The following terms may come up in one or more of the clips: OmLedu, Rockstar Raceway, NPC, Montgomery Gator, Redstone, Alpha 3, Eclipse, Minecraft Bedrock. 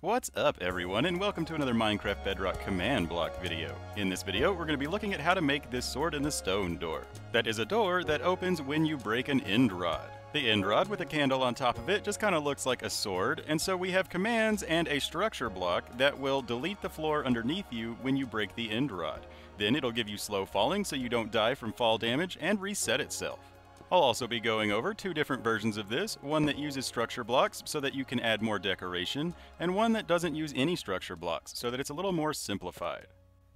What's up everyone, and welcome to another Minecraft Bedrock command block video. In this video, we're going to be looking at how to make this sword in the stone door. That is a door that opens when you break an end rod. The end rod with a candle on top of it just kind of looks like a sword, and so we have commands and a structure block that will delete the floor underneath you when you break the end rod. Then it'll give you slow falling so you don't die from fall damage and reset itself. I'll also be going over two different versions of this, one that uses structure blocks so that you can add more decoration, and one that doesn't use any structure blocks so that it's a little more simplified.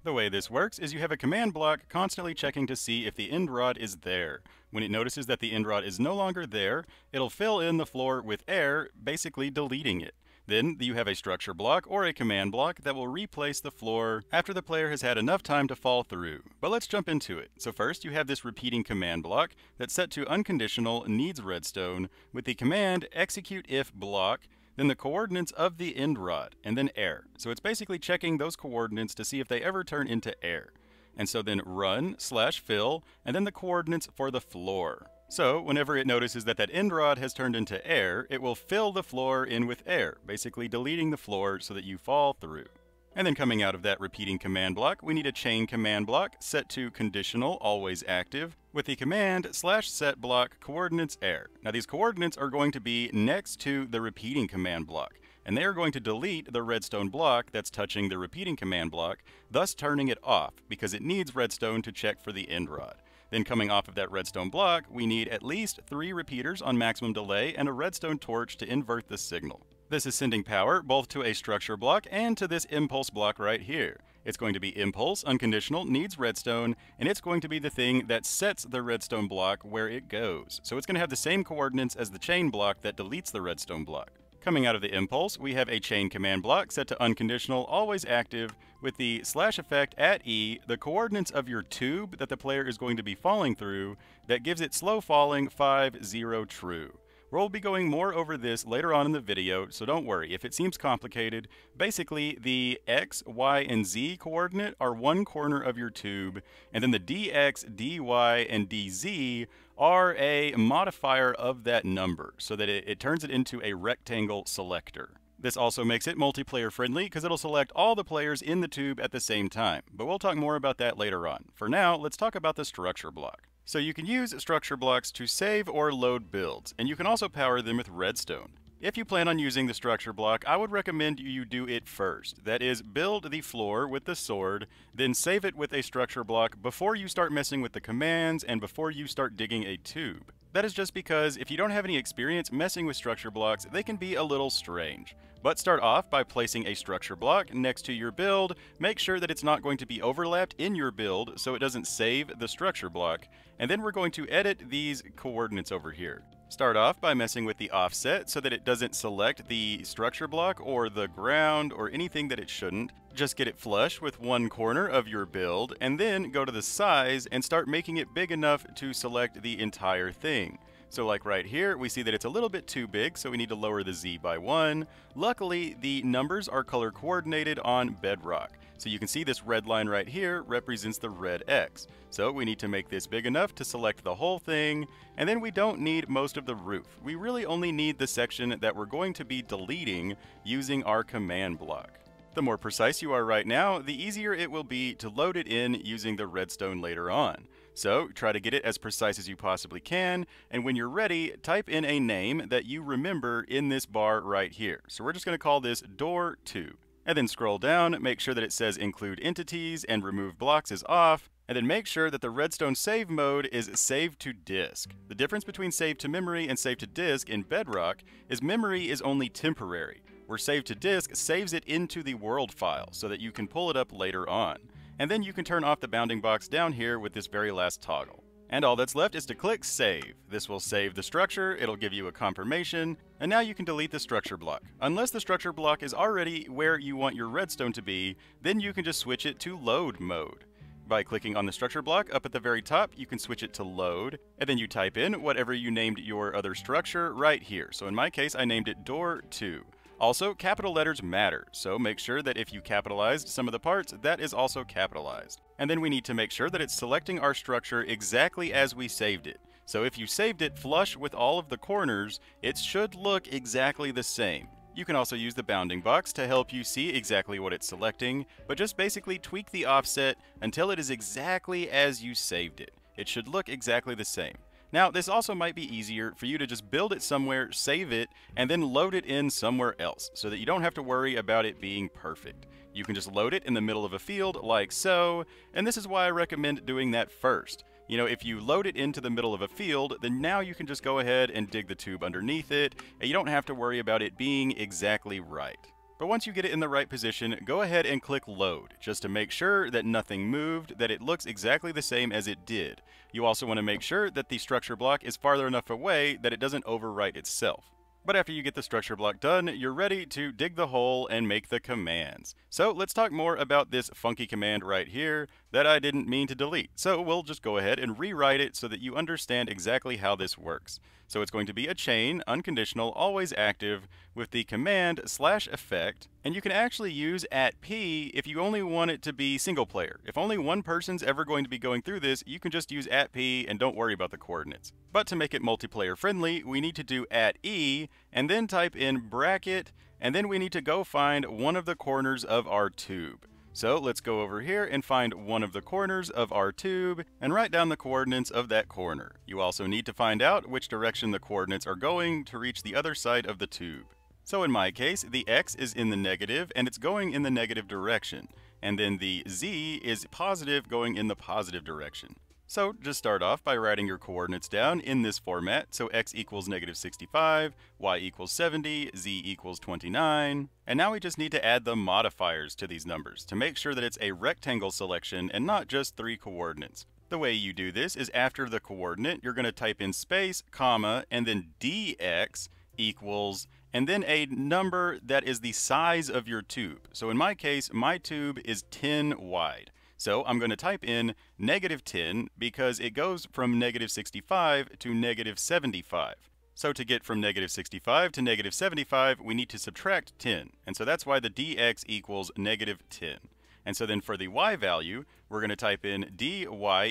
The way this works is you have a command block constantly checking to see if the end rod is there. When it notices that the end rod is no longer there, it'll fill in the floor with air, basically deleting it. Then you have a structure block or a command block that will replace the floor after the player has had enough time to fall through. But let's jump into it. So first you have this repeating command block that's set to unconditional, needs redstone, with the command execute if block, then the coordinates of the end rod, and then air. So it's basically checking those coordinates to see if they ever turn into air. And so then run slash fill, and then the coordinates for the floor. So whenever it notices that end rod has turned into air, it will fill the floor in with air, basically deleting the floor so that you fall through. And then coming out of that repeating command block, we need a chain command block set to conditional, always active, with the command slash set block coordinates air. Now these coordinates are going to be next to the repeating command block, and they are going to delete the redstone block that's touching the repeating command block, thus turning it off because it needs redstone to check for the end rod. Then coming off of that redstone block, we need at least 3 repeaters on maximum delay and a redstone torch to invert the signal. This is sending power both to a structure block and to this impulse block right here. It's going to be impulse, unconditional, needs redstone, and it's going to be the thing that sets the redstone block where it goes. So it's going to have the same coordinates as the chain block that deletes the redstone block. Coming out of the impulse, we have a chain command block set to unconditional, always active, with the slash effect at E, the coordinates of your tube that the player is going to be falling through, that gives it slow falling 50 true. We'll be going more over this later on in the video, so don't worry if it seems complicated. Basically, the X, Y, and Z coordinate are one corner of your tube, and then the DX, DY, and DZ are a modifier of that number, so that it turns it into a rectangle selector. This also makes it multiplayer friendly because it'll select all the players in the tube at the same time, but we'll talk more about that later on. For now, let's talk about the structure block. So you can use structure blocks to save or load builds, and you can also power them with redstone. If you plan on using the structure block, I would recommend you do it first. That is, build the floor with the sword, then save it with a structure block before you start messing with the commands and before you start digging a tube. That is just because if you don't have any experience messing with structure blocks, they can be a little strange. But start off by placing a structure block next to your build. Make sure that it's not going to be overlapped in your build so it doesn't save the structure block. And then we're going to edit these coordinates over here. Start off by messing with the offset so that it doesn't select the structure block or the ground or anything that it shouldn't. Just get it flush with one corner of your build, and then go to the size and start making it big enough to select the entire thing. So like right here, we see that it's a little bit too big, so we need to lower the Z by 1. Luckily, the numbers are color coordinated on Bedrock. So you can see this red line right here represents the red X. So we need to make this big enough to select the whole thing, and then we don't need most of the roof. We really only need the section that we're going to be deleting using our command block. The more precise you are right now, the easier it will be to load it in using the redstone later on. So try to get it as precise as you possibly can, and when you're ready, type in a name that you remember in this bar right here. So we're just going to call this door 2. And then scroll down, make sure that it says include entities and remove blocks is off, and then make sure that the redstone save mode is save to disk. The difference between save to memory and save to disk in Bedrock is memory is only temporary, where save to disk saves it into the world file so that you can pull it up later on. And then you can turn off the bounding box down here with this very last toggle. And all that's left is to click save. This will save the structure, it'll give you a confirmation, and now you can delete the structure block. Unless the structure block is already where you want your redstone to be, then you can just switch it to load mode. By clicking on the structure block up at the very top, you can switch it to load, and then you type in whatever you named your other structure right here. So in my case, I named it door 2. Also, capital letters matter, so make sure that if you capitalized some of the parts, that is also capitalized. And then we need to make sure that it's selecting our structure exactly as we saved it. So if you saved it flush with all of the corners, it should look exactly the same. You can also use the bounding box to help you see exactly what it's selecting, but just basically tweak the offset until it is exactly as you saved it. It should look exactly the same. Now, this also might be easier for you to just build it somewhere, save it, and then load it in somewhere else so that you don't have to worry about it being perfect. You can just load it in the middle of a field like so, and this is why I recommend doing that first. You know, if you load it into the middle of a field, then now you can just go ahead and dig the tube underneath it, and you don't have to worry about it being exactly right. But once you get it in the right position, go ahead and click load, just to make sure that nothing moved, that it looks exactly the same as it did. You also want to make sure that the structure block is farther enough away that it doesn't overwrite itself. But after you get the structure block done, you're ready to dig the hole and make the commands. So let's talk more about this funky command right here that I didn't mean to delete. So we'll just go ahead and rewrite it so that you understand exactly how this works. So it's going to be a chain, unconditional, always active, with the command /effect. And you can actually use @p if you only want it to be single player. If only one person's ever going to be going through this, you can just use @p and don't worry about the coordinates. But to make it multiplayer friendly, we need to do @e and then type in bracket, and then we need to go find one of the corners of our tube. So let's go over here and find one of the corners of our tube and write down the coordinates of that corner. You also need to find out which direction the coordinates are going to reach the other side of the tube. So in my case, the x is in the negative and it's going in the negative direction. And then the z is positive, going in the positive direction. So just start off by writing your coordinates down in this format. So x equals -65, y equals 70, z equals 29. And now we just need to add the modifiers to these numbers to make sure that it's a rectangle selection and not just three coordinates. The way you do this is after the coordinate, you're going to type in space, comma, and then dx equals, and then a number that is the size of your tube. So in my case, my tube is 10 wide. So I'm going to type in -10 because it goes from -65 to -75. So to get from -65 to -75, we need to subtract 10. And so that's why the dx equals -10. And so then for the y value, we're going to type in dy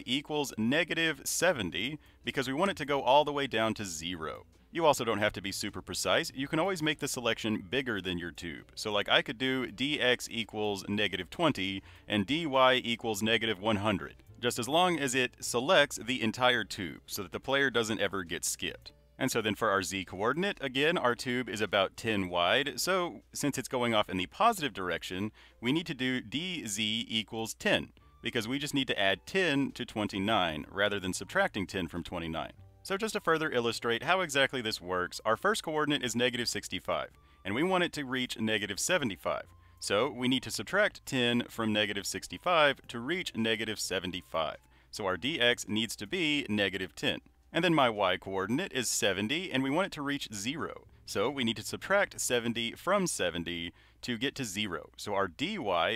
equals -70 because we want it to go all the way down to 0. You also don't have to be super precise. You can always make the selection bigger than your tube. So like I could do dx equals -20 and dy equals -100, just as long as it selects the entire tube so that the player doesn't ever get skipped. And so then for our z coordinate, again, our tube is about 10 wide. So since it's going off in the positive direction, we need to do dz equals 10 because we just need to add 10 to 29 rather than subtracting 10 from 29. So just to further illustrate how exactly this works, our first coordinate is -65, and we want it to reach -75. So we need to subtract 10 from -65 to reach -75. So our dx needs to be -10. And then my y coordinate is 70, and we want it to reach 0. So we need to subtract 70 from 70 to get to 0. So our dy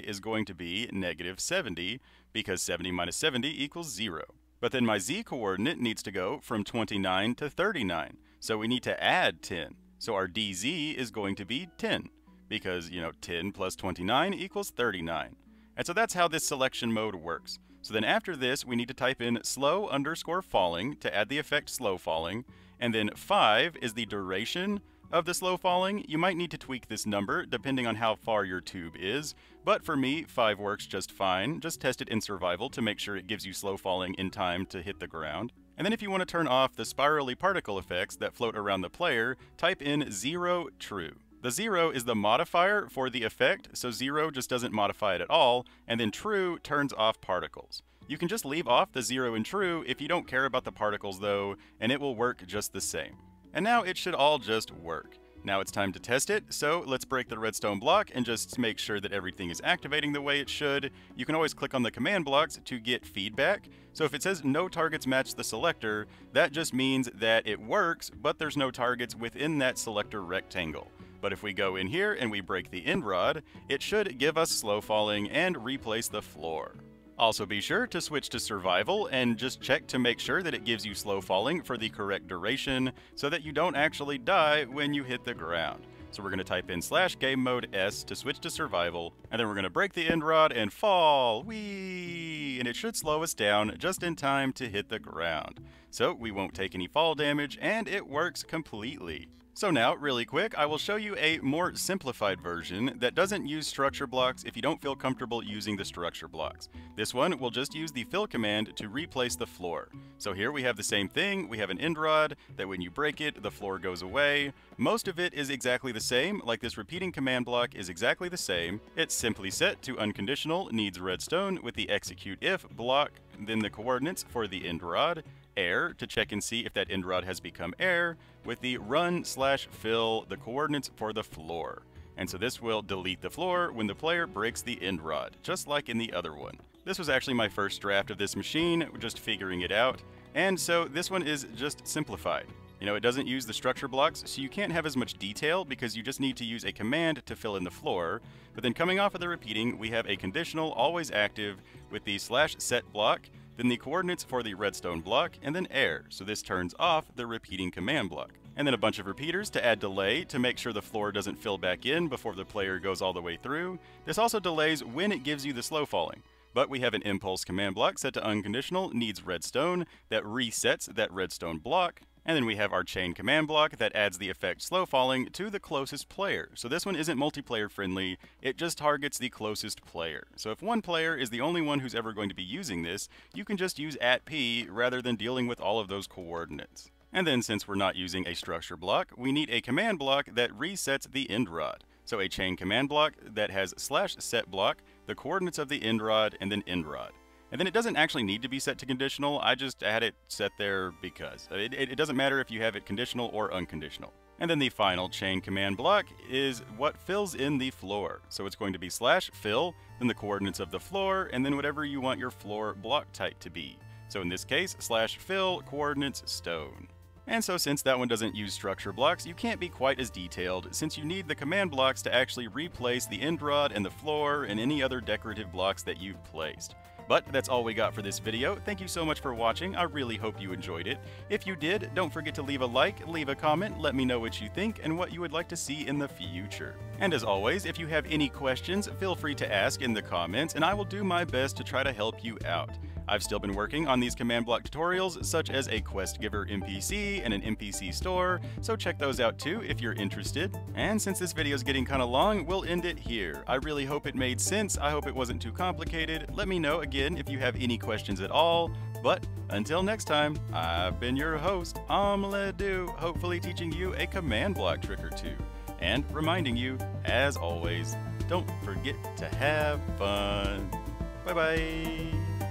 is going to be -70, because 70 minus 70 equals 0. But then my z coordinate needs to go from 29 to 39. So we need to add 10. So our dz is going to be 10 because, 10 plus 29 equals 39. And so that's how this selection mode works. So then after this, we need to type in slow_falling to add the effect slow falling. And then 5 is the duration of the slow falling. You might need to tweak this number depending on how far your tube is, but for me, 5 works just fine. Just test it in survival to make sure it gives you slow falling in time to hit the ground. And then if you want to turn off the spirally particle effects that float around the player, type in 0 true. The 0 is the modifier for the effect, so 0 just doesn't modify it at all, and then true turns off particles. You can just leave off the 0 and true if you don't care about the particles though, and it will work just the same. And now it should all just work. Now it's time to test it, so let's break the redstone block and just make sure that everything is activating the way it should. You can always click on the command blocks to get feedback. So if it says no targets match the selector, that just means that it works, but there's no targets within that selector rectangle. But if we go in here and we break the end rod, it should give us slow falling and replace the floor. Also be sure to switch to survival and just check to make sure that it gives you slow falling for the correct duration so that you don't actually die when you hit the ground. So we're going to type in /game mode S to switch to survival, and then we're going to break the end rod and fall, whee! And it should slow us down just in time to hit the ground. So we won't take any fall damage, and it works completely. So now, really quick, I will show you a more simplified version that doesn't use structure blocks if you don't feel comfortable using the structure blocks. This one will just use the fill command to replace the floor. So here we have the same thing. We have an end rod that when you break it, the floor goes away. Most of it is exactly the same, like this repeating command block is exactly the same. It's simply set to unconditional needs redstone with the execute if block, then the coordinates for the end rod, air to check and see if that end rod has become air, with the run/fill the coordinates for the floor. And so this will delete the floor when the player breaks the end rod, just like in the other one. This was actually my first draft of this machine, just figuring it out. And so this one is just simplified. You know, it doesn't use the structure blocks, so you can't have as much detail because you just need to use a command to fill in the floor. But then coming off of the repeating, we have a conditional always active with the /set block, then the coordinates for the redstone block, and then air, so this turns off the repeating command block. And then a bunch of repeaters to add delay to make sure the floor doesn't fill back in before the player goes all the way through. This also delays when it gives you the slow falling. But we have an impulse command block set to unconditional needs redstone that resets that redstone block. And then we have our chain command block that adds the effect slow falling to the closest player. So this one isn't multiplayer friendly, it just targets the closest player. So if one player is the only one who's ever going to be using this, you can just use @p rather than dealing with all of those coordinates. And then since we're not using a structure block, we need a command block that resets the end rod. So a chain command block that has /set block, the coordinates of the end rod, and then end rod. And then it doesn't actually need to be set to conditional, I just had it set there because. It doesn't matter if you have it conditional or unconditional. And then the final chain command block is what fills in the floor. So it's going to be /fill, then the coordinates of the floor, and then whatever you want your floor block type to be. So in this case, /fill, coordinates, stone. And so since that one doesn't use structure blocks, you can't be quite as detailed since you need the command blocks to actually replace the end rod and the floor and any other decorative blocks that you've placed. But that's all we got for this video. Thank you so much for watching. I really hope you enjoyed it. If you did, don't forget to leave a like, leave a comment, let me know what you think and what you would like to see in the future. And as always, if you have any questions, feel free to ask in the comments and I will do my best to try to help you out. I've still been working on these command block tutorials such as a quest giver NPC and an NPC store, so check those out too if you're interested. And since this video is getting kind of long, we'll end it here. I really hope it made sense. I hope it wasn't too complicated. Let me know again if you have any questions at all. But until next time, I've been your host, OmLedu, hopefully teaching you a command block trick or two. And reminding you, as always, don't forget to have fun. Bye bye.